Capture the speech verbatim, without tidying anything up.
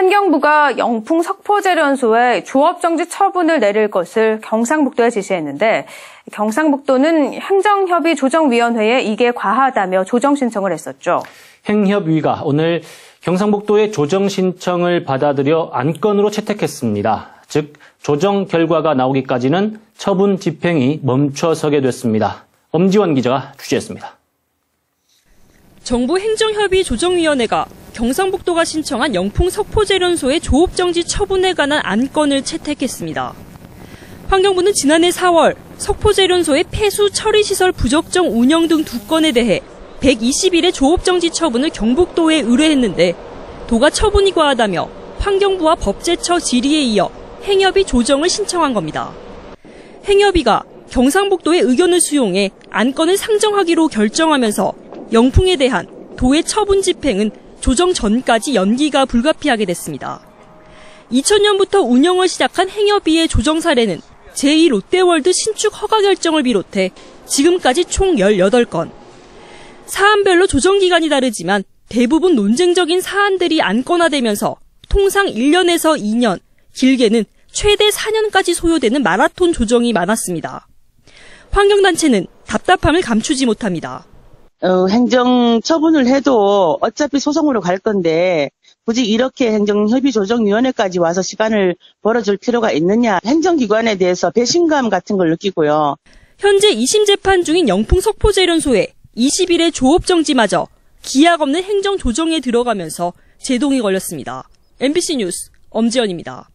환경부가 영풍석포제련소에 조업정지 처분을 내릴 것을 경상북도에 지시했는데 경상북도는 행정협의조정위원회에 이게 과하다며 조정신청을 했었죠. 행협위가 오늘 경상북도의 조정신청을 받아들여 안건으로 채택했습니다. 즉, 조정 결과가 나오기까지는 처분 집행이 멈춰서게 됐습니다. 엄지원 기자가 취재했습니다. 정부 행정협의조정위원회가 경상북도가 신청한 영풍석포제련소의 조업정지 처분에 관한 안건을 채택했습니다. 환경부는 지난해 사월 석포제련소의 폐수 처리시설 부적정 운영 등 두 건에 대해 백이십 일의 조업정지 처분을 경북도에 의뢰했는데 도가 처분이 과하다며 환경부와 법제처 질의에 이어 행협위 조정을 신청한 겁니다. 행협위가 경상북도의 의견을 수용해 안건을 상정하기로 결정하면서 영풍에 대한 도의 처분 집행은 조정 전까지 연기가 불가피하게 됐습니다. 이천 년부터 운영을 시작한 행협위의 조정 사례는 제이 롯데월드 신축 허가 결정을 비롯해 지금까지 총 열여덟 건. 사안별로 조정 기간이 다르지만 대부분 논쟁적인 사안들이 안건화되면서 통상 일 년에서 이 년, 길게는 최대 사 년까지 소요되는 마라톤 조정이 많았습니다. 환경단체는 답답함을 감추지 못합니다. 어, 행정 처분을 해도 어차피 소송으로 갈 건데 굳이 이렇게 행정협의조정위원회까지 와서 시간을 벌어줄 필요가 있느냐. 행정기관에 대해서 배신감 같은 걸 느끼고요. 현재 이 심 재판 중인 영풍석포제련소에 이십 일의 조업정지마저 기약 없는 행정조정에 들어가면서 제동이 걸렸습니다. 엠비씨 뉴스 엄지원입니다.